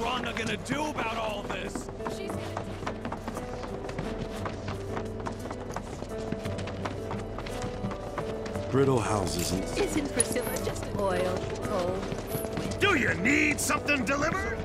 Rhonda gonna do about all this? She's gonna... Brittle houses and... Isn't Priscilla just oil, coal? Do you need something delivered?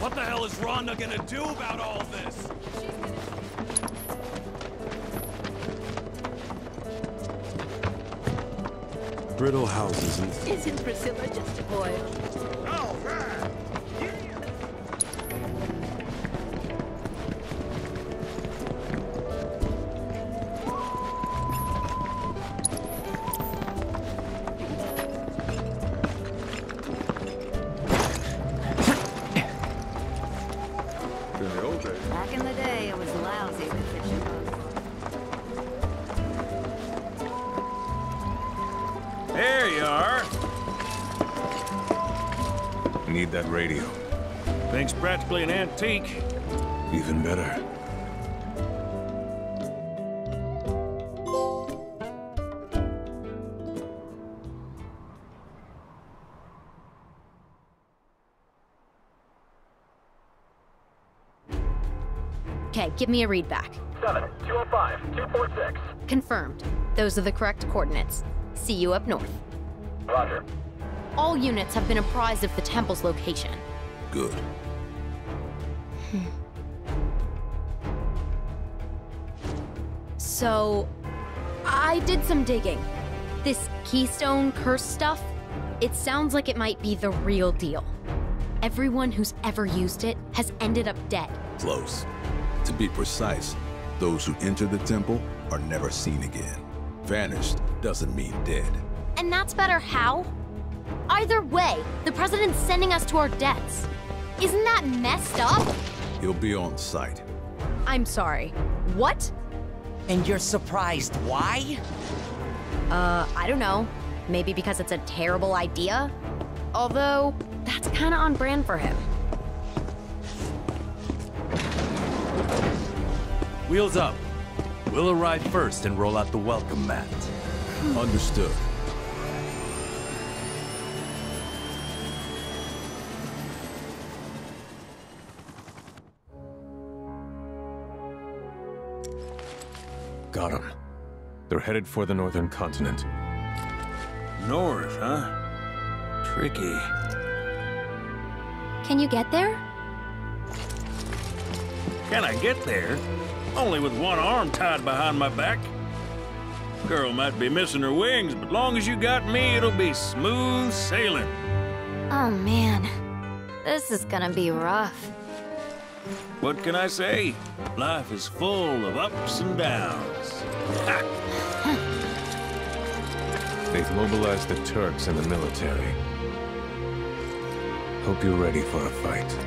What the hell is Rhonda gonna do about all this? Brittle houses and... Isn't Priscilla just oil? All right! Radio. Thing's practically an antique. Even better. Okay, give me a read back. 7-205-246. Confirmed. Those are the correct coordinates. See you up north. Roger. All units have been apprised of the temple's location. Good. So, I did some digging. This Keystone Curse stuff, it sounds like it might be the real deal. Everyone who's ever used it has ended up dead. Close. To be precise, those who enter the temple are never seen again. Vanished doesn't mean dead. And that's better how? Either way, the President's sending us to our deaths. Isn't that messed up? He'll be on site. I'm sorry. What? And you're surprised why? I don't know. Maybe because it's a terrible idea? Although, that's kinda on brand for him. Wheels up. We'll arrive first and roll out the welcome mat. Understood. Got them. They're headed for the northern continent. North, huh? Tricky. Can you get there? Can I get there? Only with one arm tied behind my back. Girl might be missing her wings, but long as you got me, it'll be smooth sailing. Oh man, this is gonna be rough. What can I say? Life is full of ups and downs. They've mobilized the Turks and the military. Hope you're ready for a fight.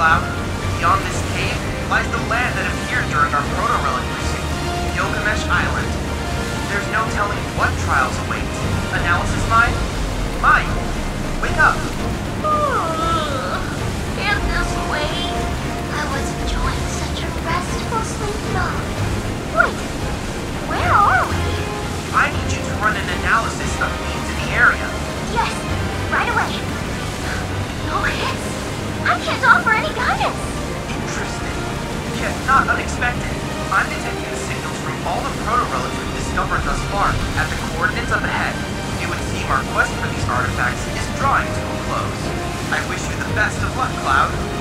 Cloud. Beyond this cave lies the land that appeared during our Proto-Relic pursuit, Gilgamesh Island. There's no telling what trials await. Analysis Mind? Mind! Wake up! Can't this wait? I was enjoying such a restful sleep mode. Wait, where are we? I need you to run an analysis of into the area. Yes, right away. No hits? I can't offer any guidance. Interesting. Yet not unexpected. I'm detecting signals from all the proto-relics we've discovered thus far at the coordinates of the head. It would seem our quest for these artifacts is drawing to a close. I wish you the best of luck, Cloud.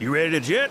You ready to jet?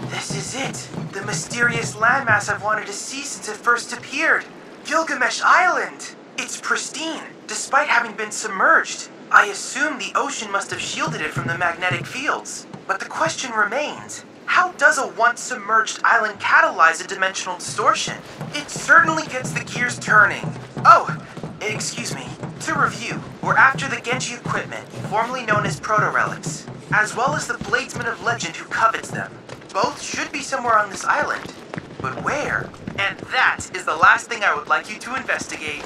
This is it! The mysterious landmass I've wanted to see since it first appeared! Gilgamesh Island! It's pristine, despite having been submerged. I assume the ocean must have shielded it from the magnetic fields. But the question remains, how does a once-submerged island catalyze a dimensional distortion? It certainly gets the gears turning. Oh, excuse me. To review, we're after the Genji equipment, formerly known as Proto-Relics, as well as the Bladesman of Legend who covets them. Both should be somewhere on this island. But where? And that is the last thing I would like you to investigate.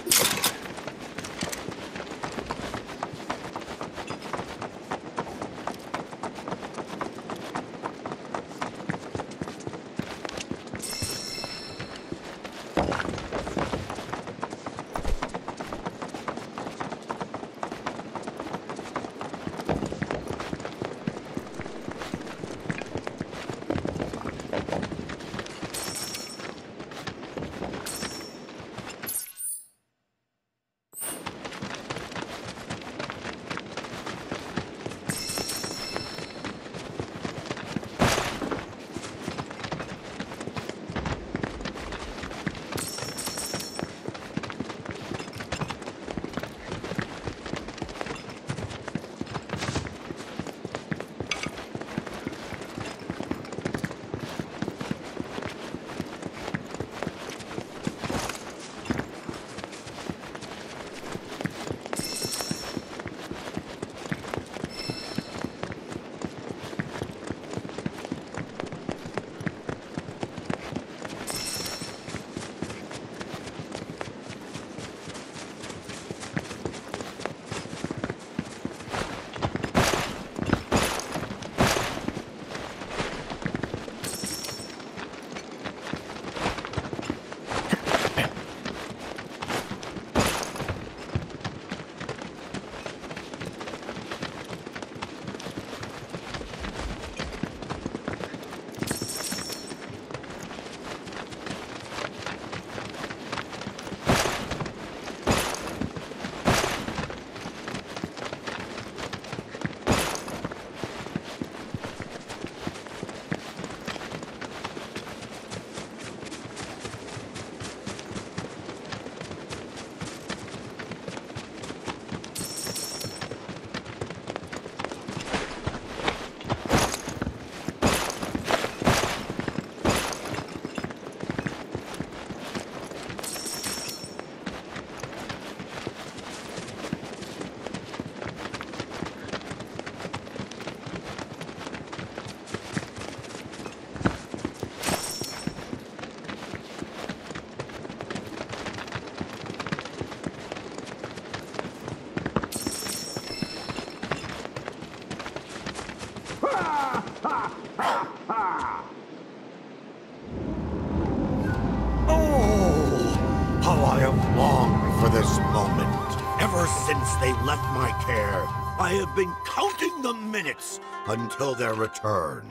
They left my care. I have been counting the minutes until their return.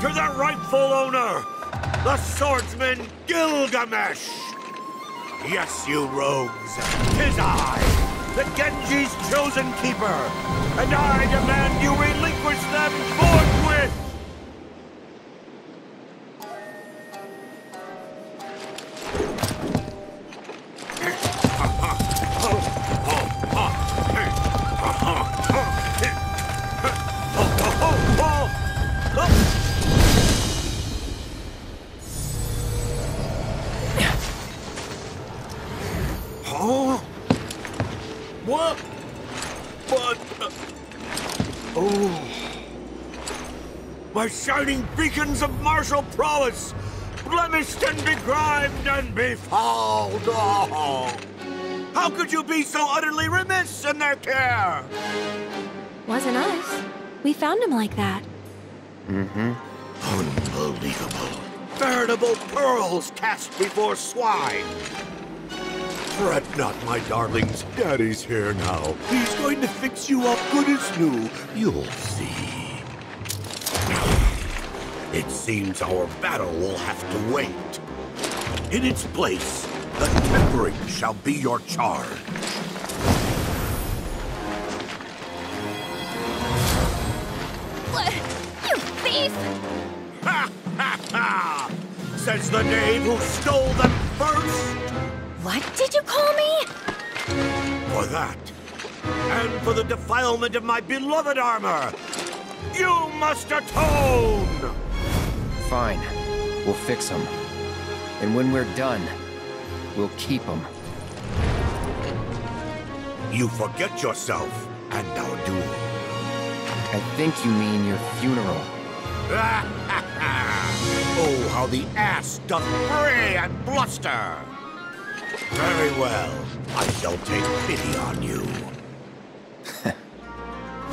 To their rightful owner, the swordsman Gilgamesh! Yes, you rogues, 'tis I, the Genji's chosen keeper, and I demand you relinquish them forthwith! My shining beacons of martial prowess, blemished and begrimed and befouled. Oh, how could you be so utterly remiss in their care? Wasn't us. We found him like that. Mm-hmm. Unbelievable. Veritable pearls cast before swine. Fret not, my darlings. Daddy's here now. He's going to fix sets you up good as new, you'll see. It seems our battle will have to wait. In its place, the tempering shall be your charge. What? You thief! Ha ha ha! Says the knave who stole them first! What did you call me? For that, and for the defilement of my beloved armor, you must atone! Fine. We'll fix them. And when we're done, we'll keep them. You forget yourself and our duel. I think you mean your funeral. Oh, how the ass doth bray and bluster! Very well. I shall take pity on you.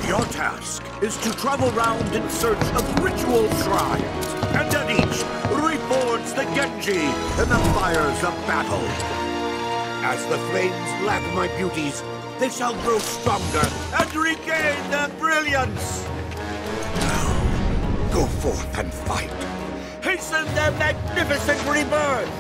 Your task is to travel round in search of ritual shrines, and at each, reforge the Genji in the fires of battle. As the flames lap my beauties, they shall grow stronger and regain their brilliance. Now, go forth and fight. Hasten their magnificent rebirth.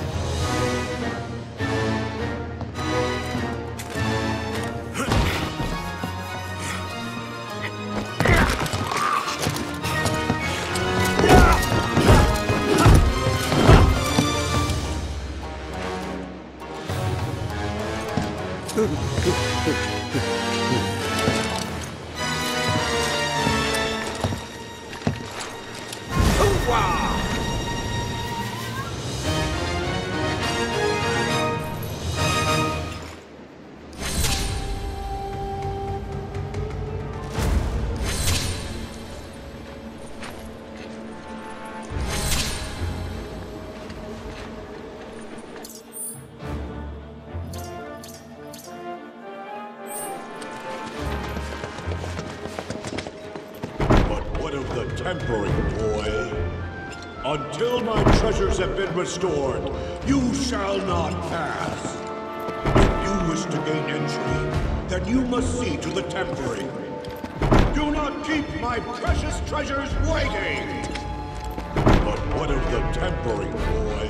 Until my treasures have been restored, you shall not pass. If you wish to gain entry, then you must see to the tempering. Do not keep my precious treasures waiting! But what of the tempering, boy?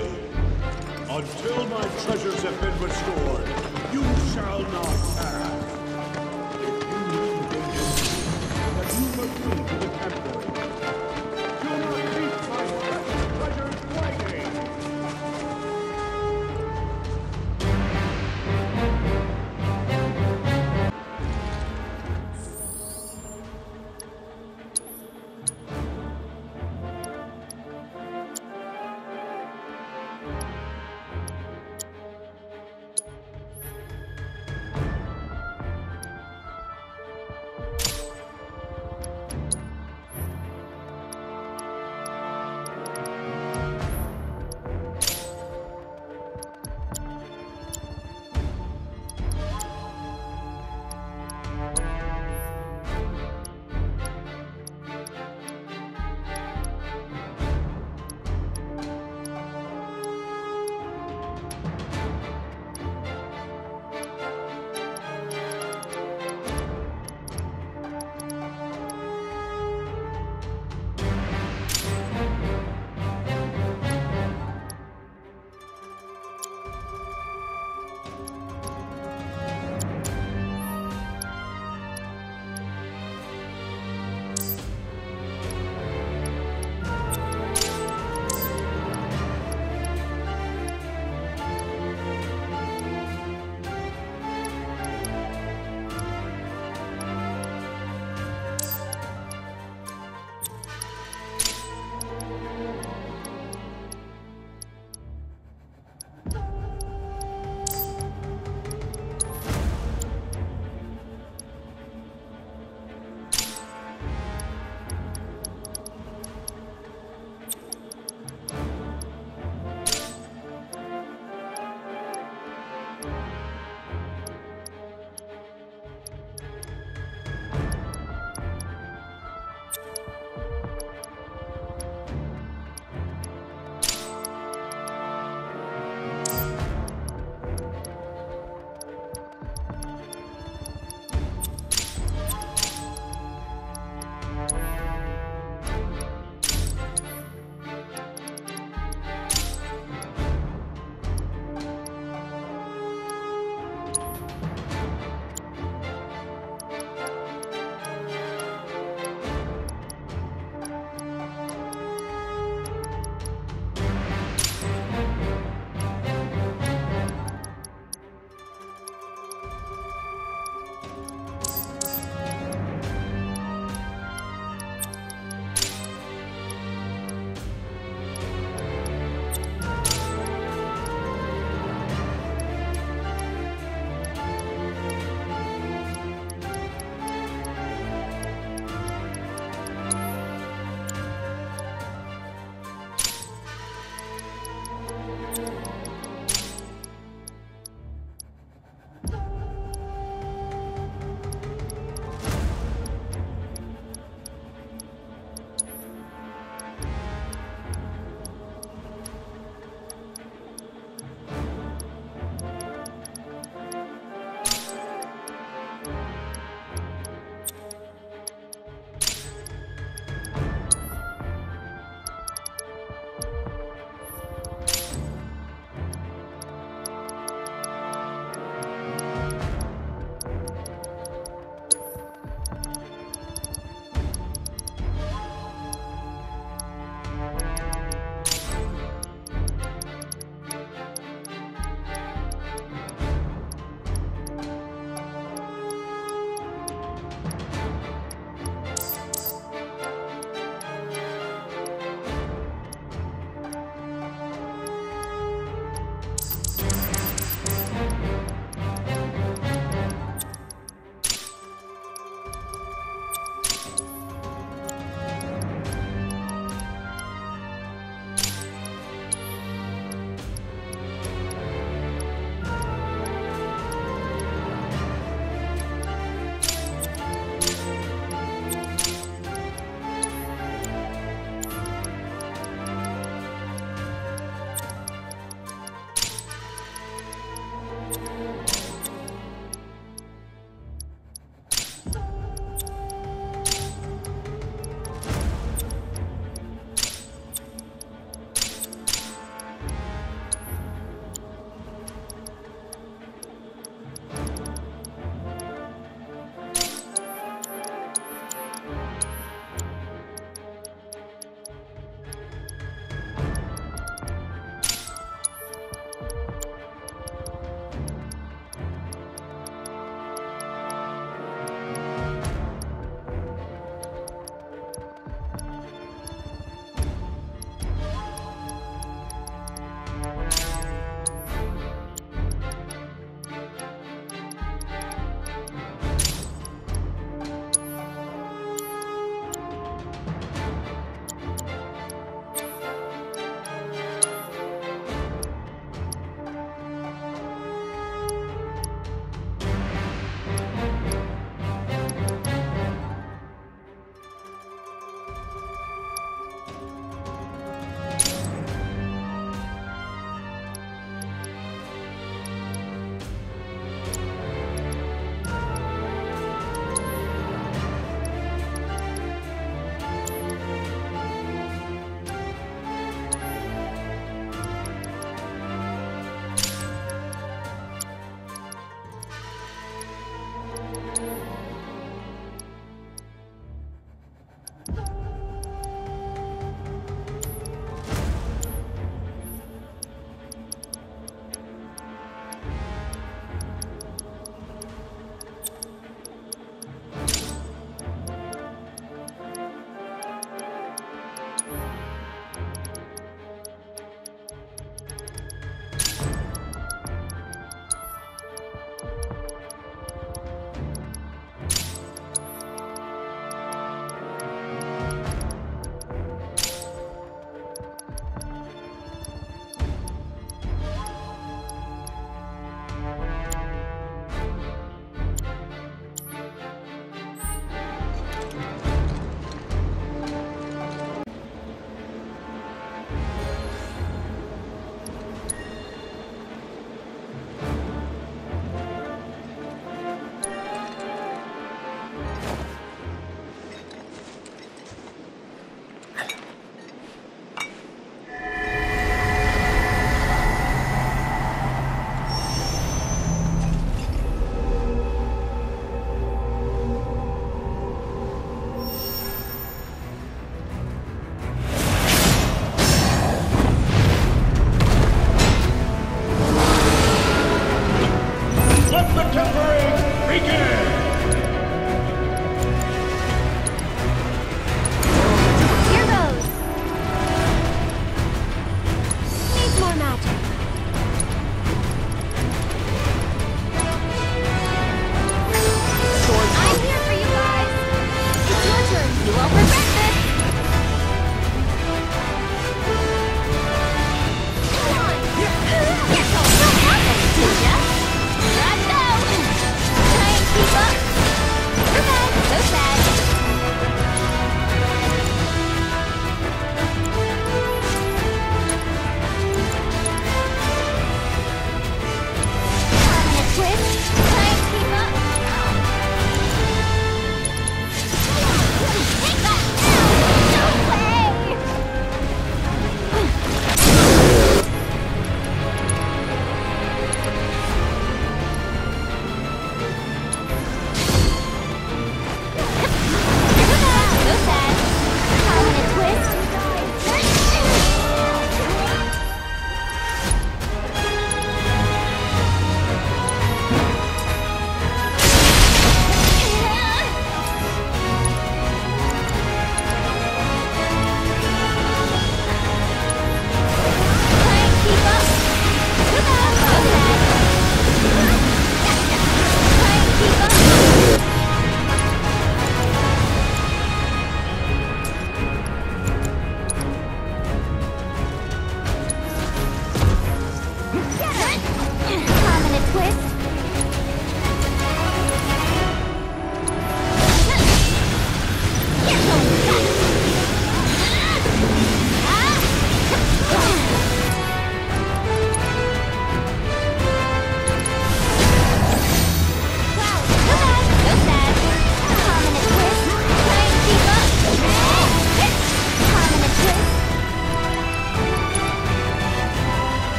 Until my treasures have been restored, you shall not pass. If you wish to gain entry, then you must see to the tempering.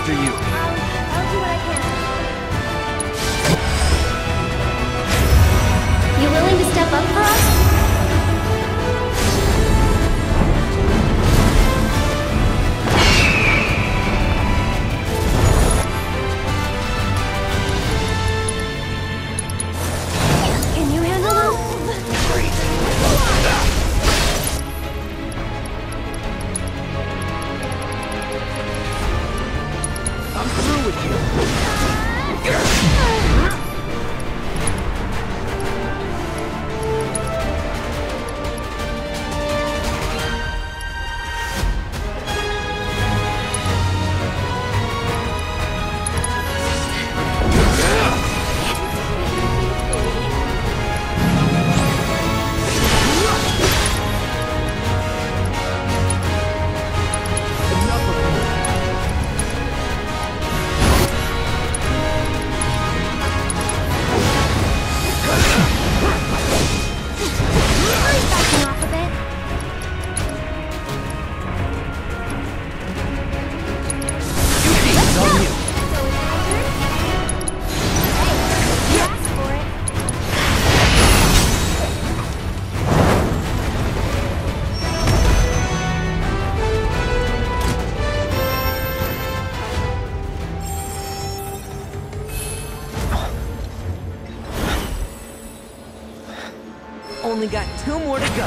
after you. I'll do what I can. You willing to step up for us? Only got 2 more to go.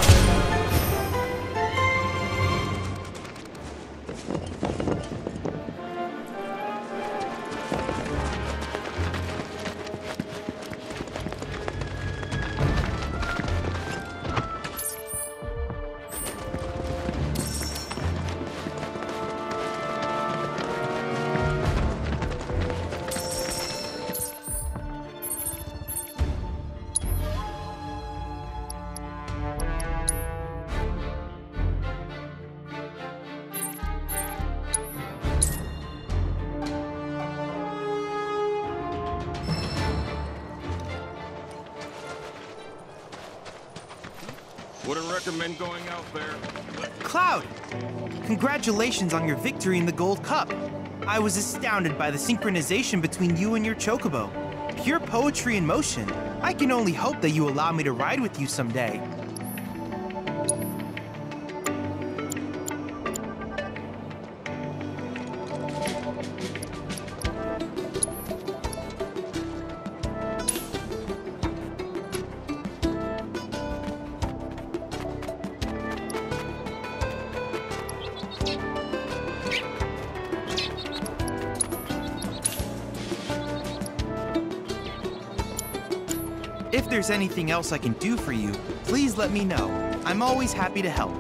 Recommend going out there. Cloud! Congratulations on your victory in the Gold Cup. I was astounded by the synchronization between you and your chocobo. Pure poetry in motion. I can only hope that you allow me to ride with you someday. If there's anything else I can do for you, please let me know. I'm always happy to help.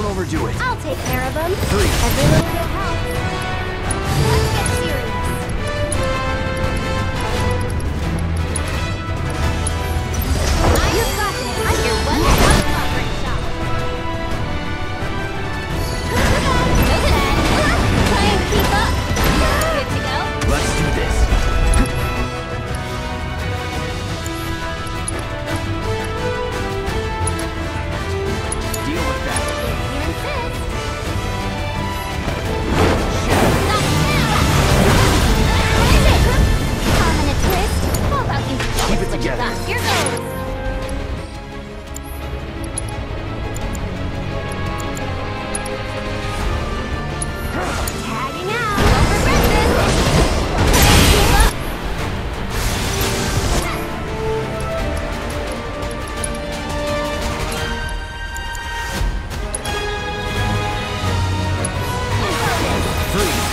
Don't overdo it. I'll take care of them. Three. Every little bit helps. Let's get serious. You've got me under one coverage shot. No good at it. Try and keep up. Good to go. Let's do this. Keep it together. Here goes. Tagging out. Over breakfast. Freeze.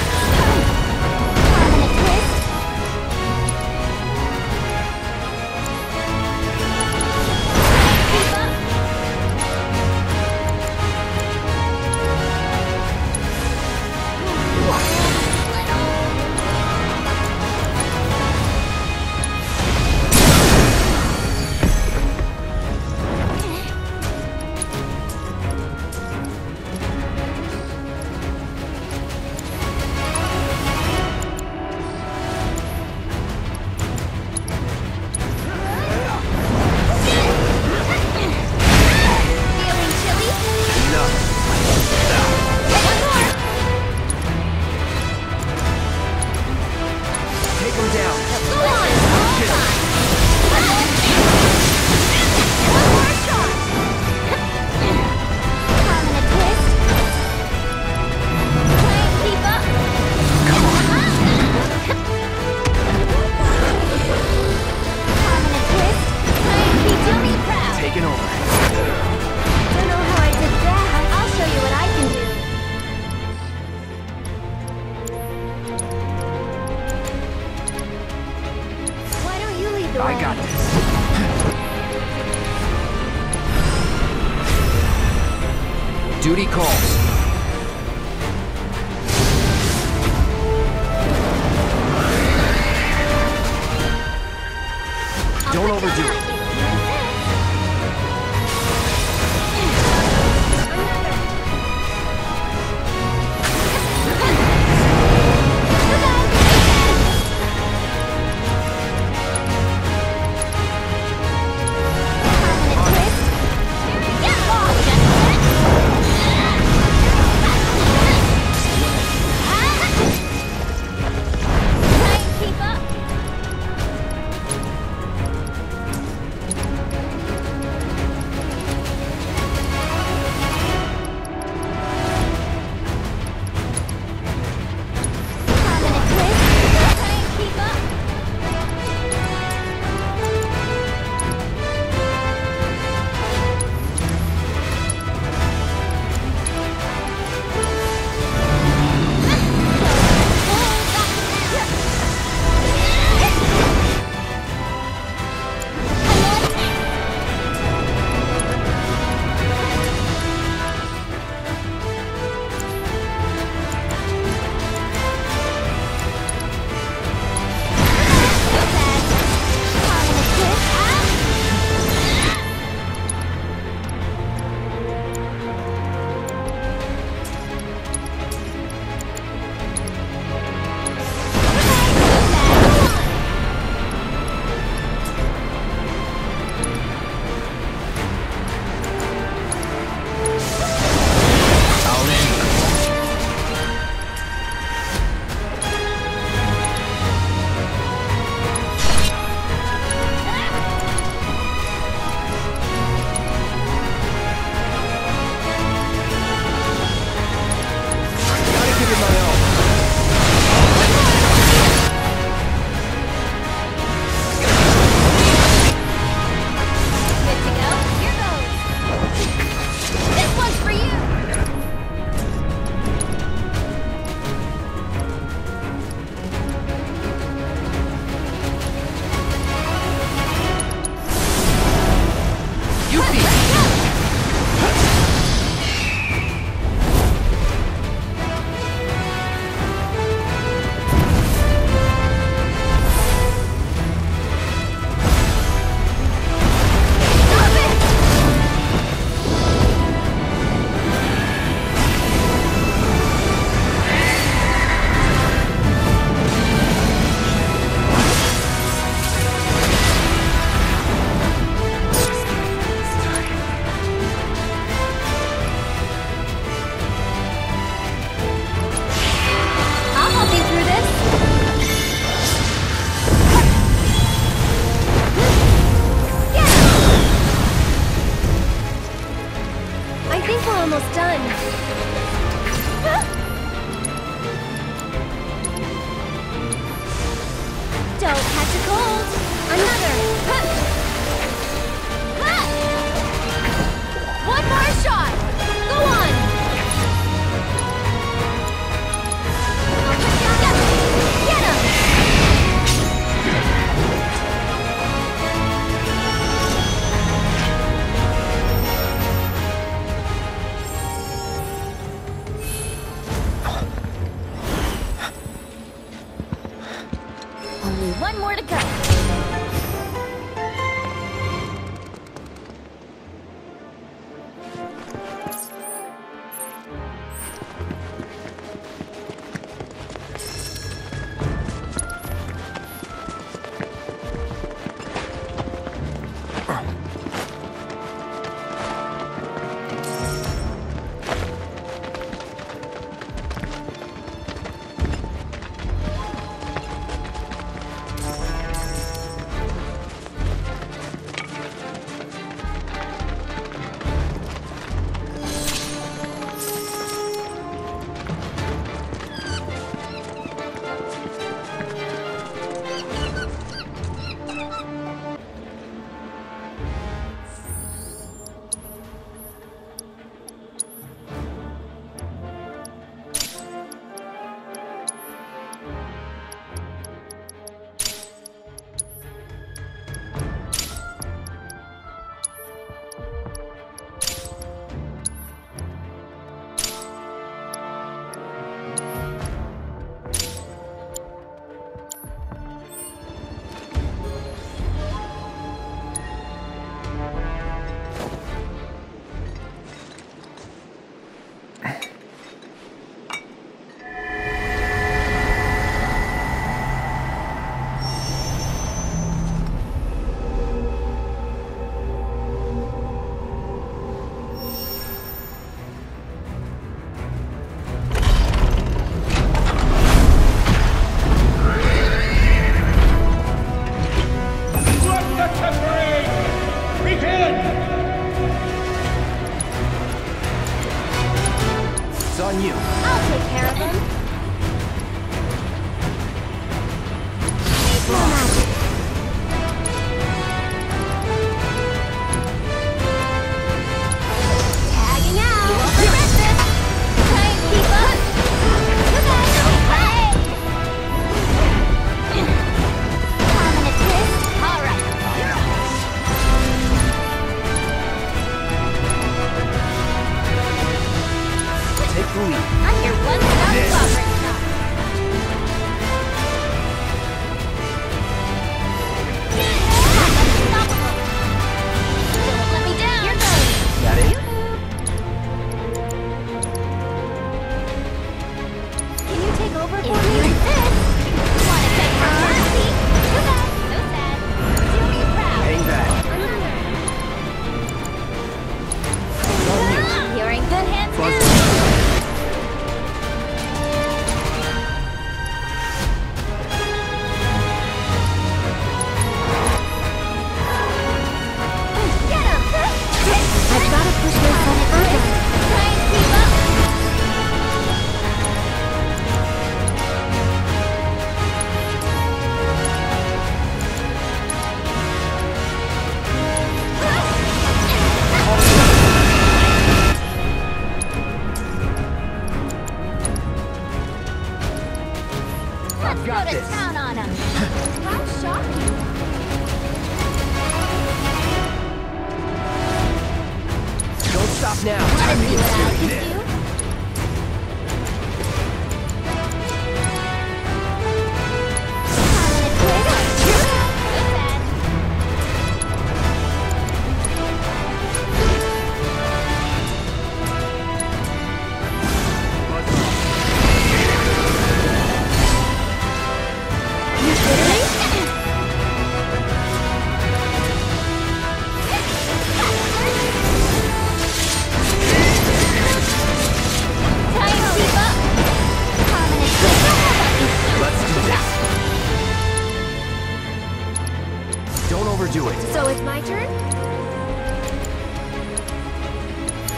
So it's my turn?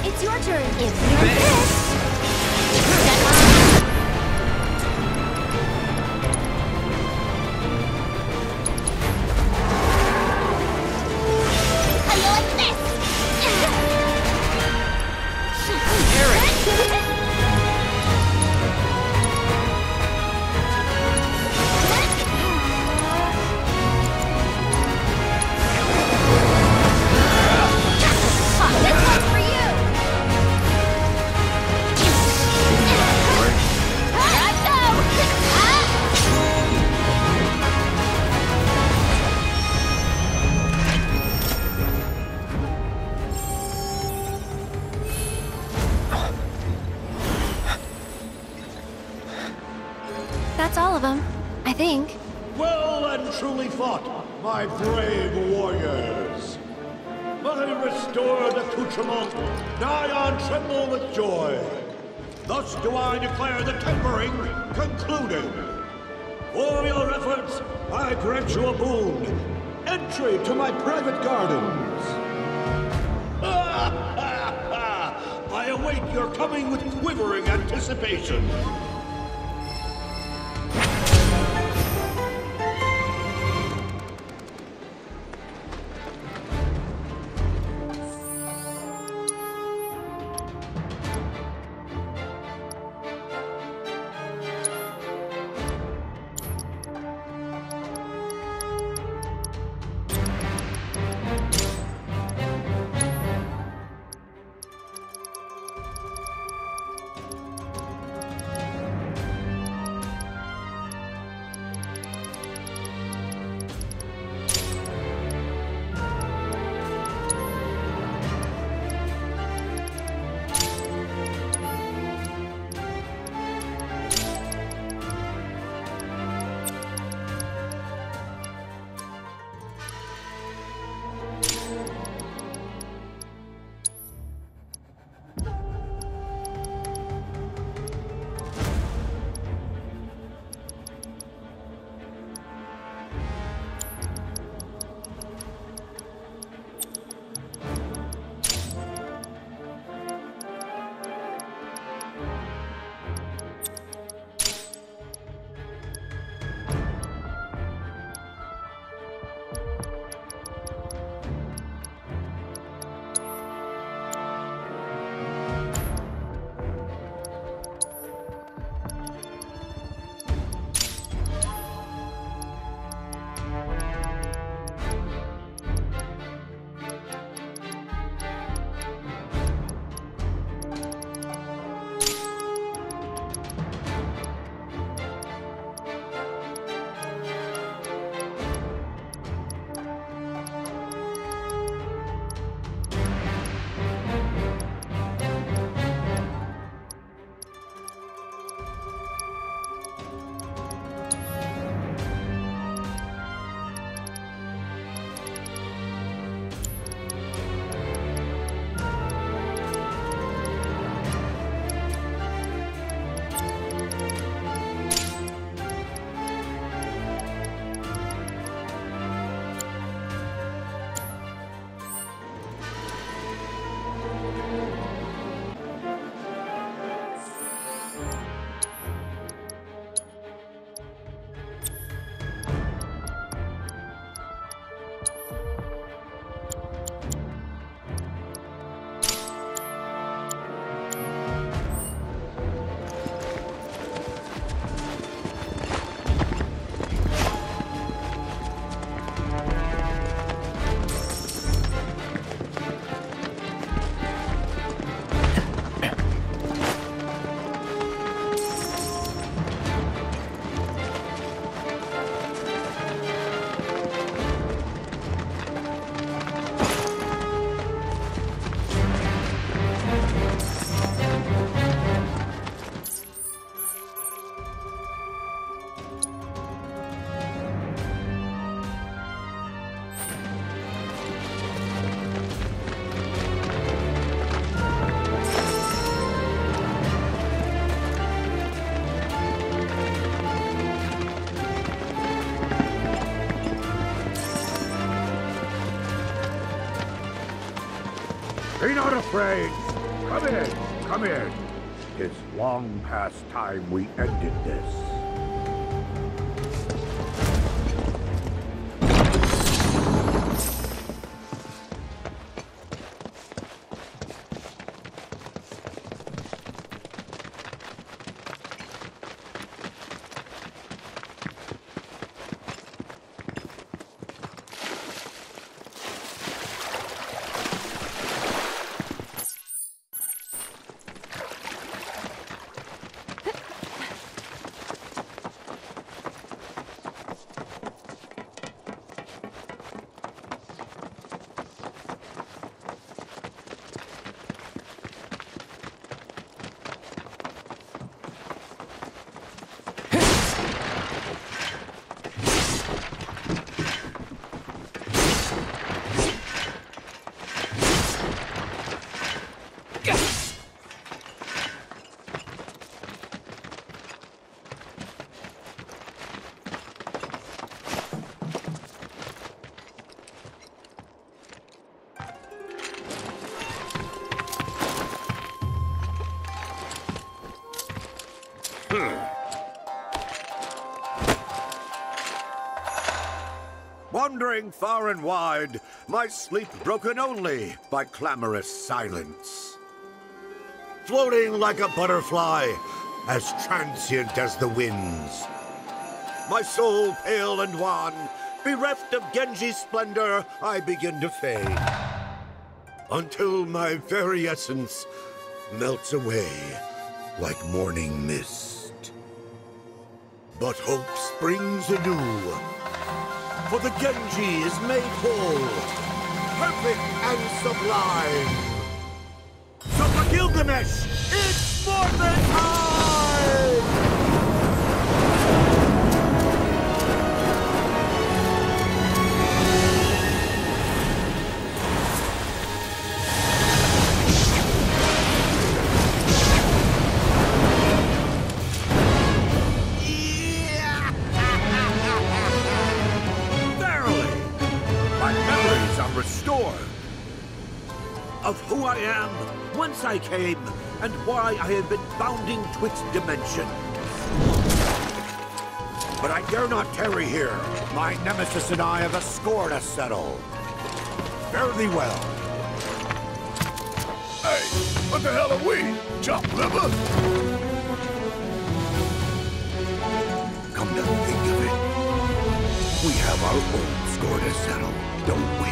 It's your turn. Be not afraid. Come in. Come in. It's long past time we ended this. Wandering far and wide, my sleep broken only by clamorous silence. Floating like a butterfly, as transient as the winds. My soul pale and wan, bereft of Genji's splendor, I begin to fade. Until my very essence melts away like morning mist. But hope springs anew. For the Genji is made whole, perfect and sublime. So for Gilgamesh, it's more than time! Of who I am, whence I came, and why I have been bounding twixt dimensions. But I dare not tarry here. My nemesis and I have a score to settle. Fare thee well. Hey, what the hell are we? Chop liver? Come to think of it, we have our own score to settle, don't we?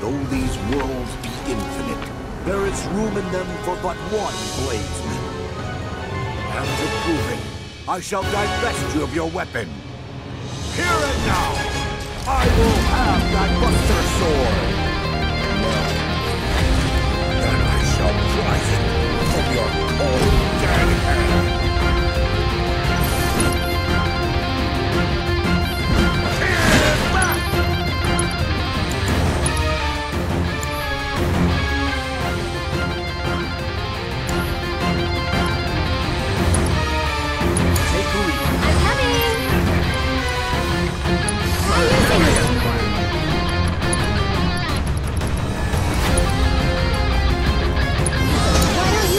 Though these worlds be infinite, there is room in them for but one Bladesman. And to prove it, I shall divest you of your weapon. Here and now, I will have that Buster Sword. Then I shall prize it from your cold dead hand. Why are you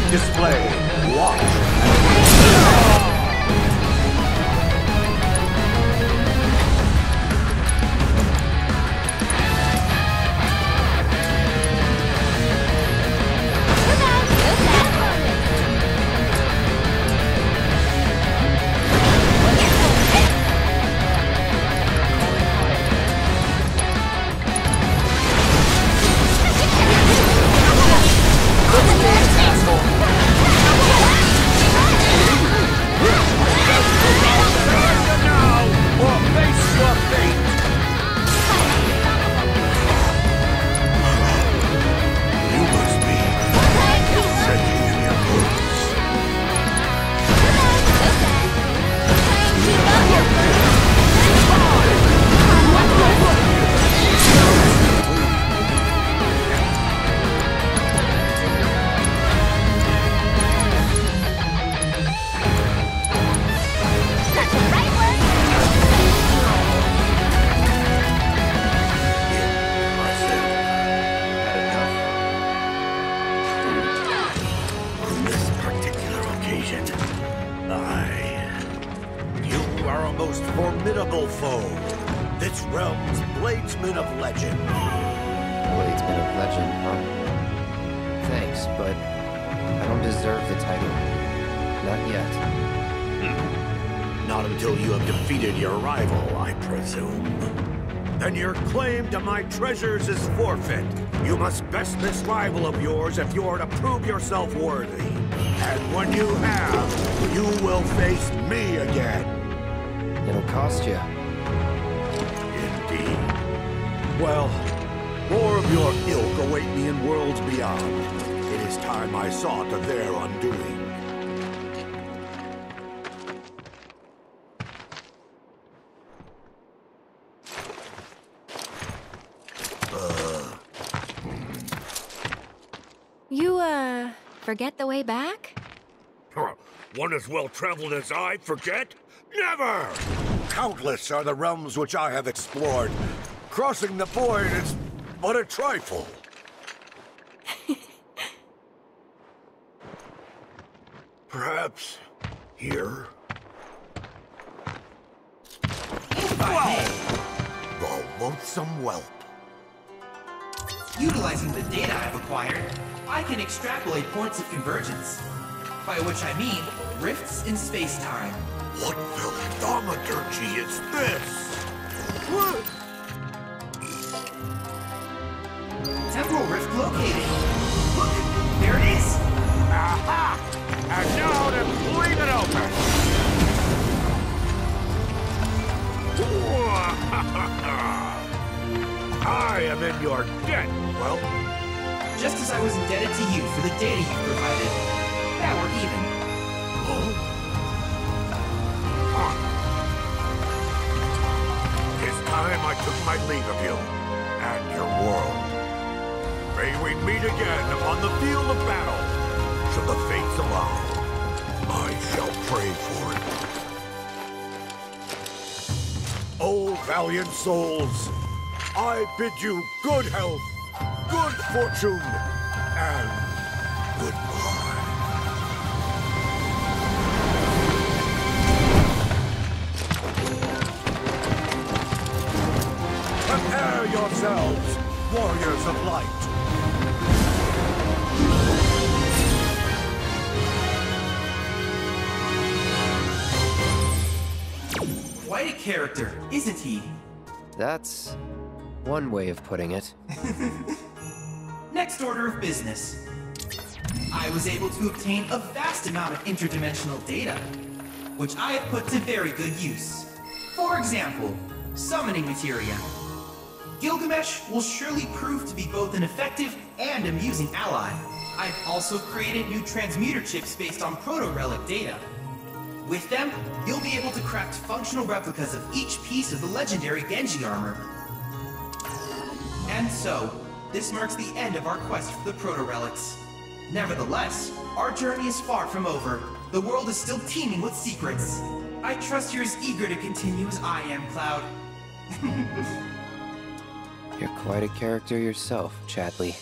epic display. Treasures is forfeit. You must best this rival of yours if you are to prove yourself worthy. And when you have, you will face me again. It'll cost you. Indeed. Well, more of your ilk await me in worlds beyond. It is time I saw to their undoing. Forget the way back? Huh. One as well-traveled as I forget? Never! Countless are the realms which I have explored. Crossing the void is but a trifle. Perhaps here? The lonesome whelp. Utilizing the data I've acquired, I can extrapolate points of convergence, by which I mean rifts in space-time. What thaumaturgy is this? Temporal rift located. Look, there it is. Aha! And now to leave it open. I am in your debt, well. Just as I was indebted to you for the data you provided. Now we're even. Oh? Huh. It's time I took my leave of you and your world. May we meet again upon the field of battle. Should the fates allow, I shall pray for it. O valiant souls, I bid you good health, good fortune, and goodbye. Prepare yourselves, warriors of light. Quite a character, isn't he? That's one way of putting it. Next order of business. I was able to obtain a vast amount of interdimensional data, which I have put to very good use. For example, summoning materia. Gilgamesh will surely prove to be both an effective and amusing ally. I've also created new transmuter chips based on proto-relic data. With them, you'll be able to craft functional replicas of each piece of the legendary Genji armor. And so, this marks the end of our quest for the Proto-Relics. Nevertheless, our journey is far from over. The world is still teeming with secrets. I trust you're as eager to continue as I am, Cloud. You're quite a character yourself, Chadley.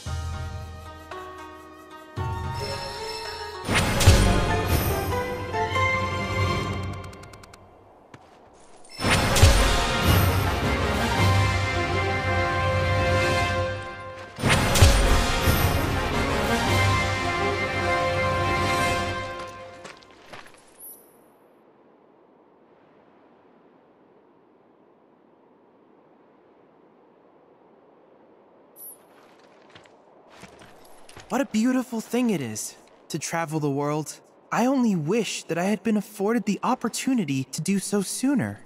What a beautiful thing it is to travel the world. I only wish that I had been afforded the opportunity to do so sooner.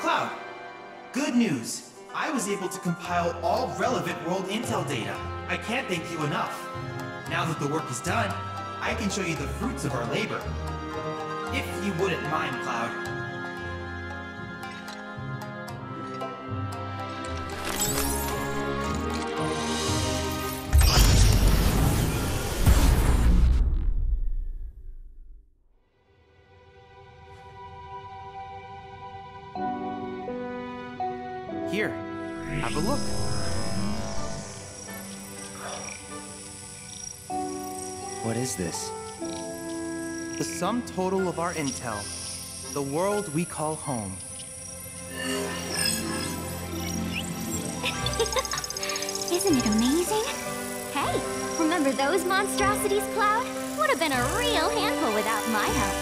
Cloud, good news. I was able to compile all relevant world intel data. I can't thank you enough. Now that the work is done, I can show you the fruits of our labor. If you wouldn't mind, Cloud. Here, have a look. What is this? The sum total of our intel, the world we call home. Isn't it amazing? Hey, remember those monstrosities, Cloud? Would have been a real handful without my help.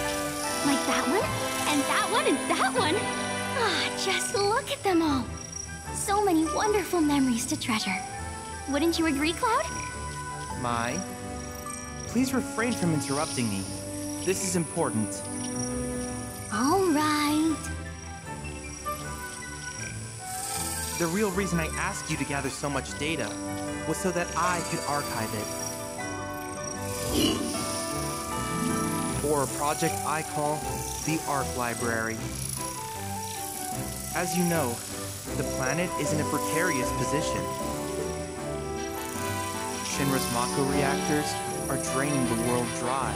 Like that one, and that one, and that one. Ah, just look at them all. So many wonderful memories to treasure. Wouldn't you agree, Cloud? Mai, please refrain from interrupting me. This is important. All right. The real reason I asked you to gather so much data was so that I could archive it. For a project I call the Arc Library. As you know, the planet is in a precarious position. Shinra's Mako reactors are draining the world dry.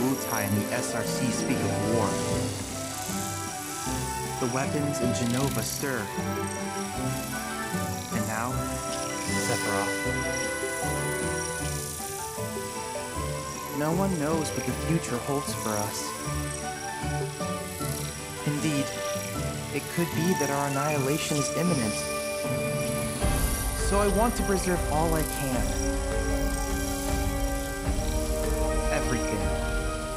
Wutai and the SRC speak of war. The weapons in Jenova stir. And now, Sephiroth. No one knows what the future holds for us. Indeed, it could be that our annihilation is imminent. So I want to preserve all I can. Everything.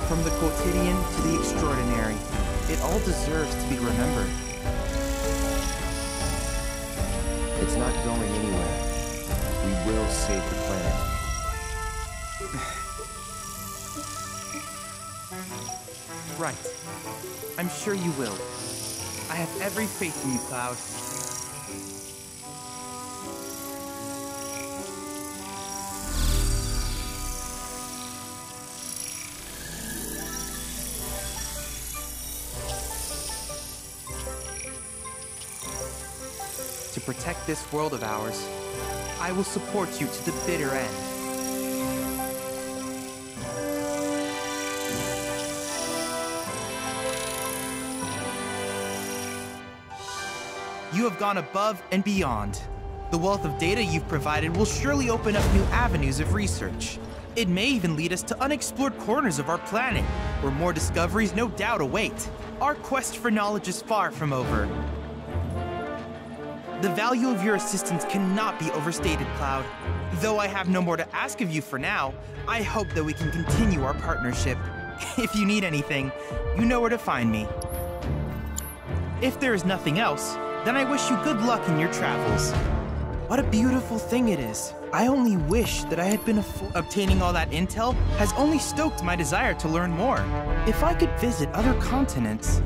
From the quotidian to the extraordinary, it all deserves to be remembered. It's not going anywhere. We will save the planet. Right. I'm sure you will. I have every faith in you, Cloud. To protect this world of ours, I will support you to the bitter end. You have gone above and beyond. The wealth of data you've provided will surely open up new avenues of research. It may even lead us to unexplored corners of our planet, where more discoveries no doubt await. Our quest for knowledge is far from over. The value of your assistance cannot be overstated, Cloud. Though I have no more to ask of you for now, I hope that we can continue our partnership. If you need anything, you know where to find me. If there is nothing else, then I wish you good luck in your travels. What a beautiful thing it is. I only wish that I had been obtaining all that intel has only stoked my desire to learn more. If I could visit other continents,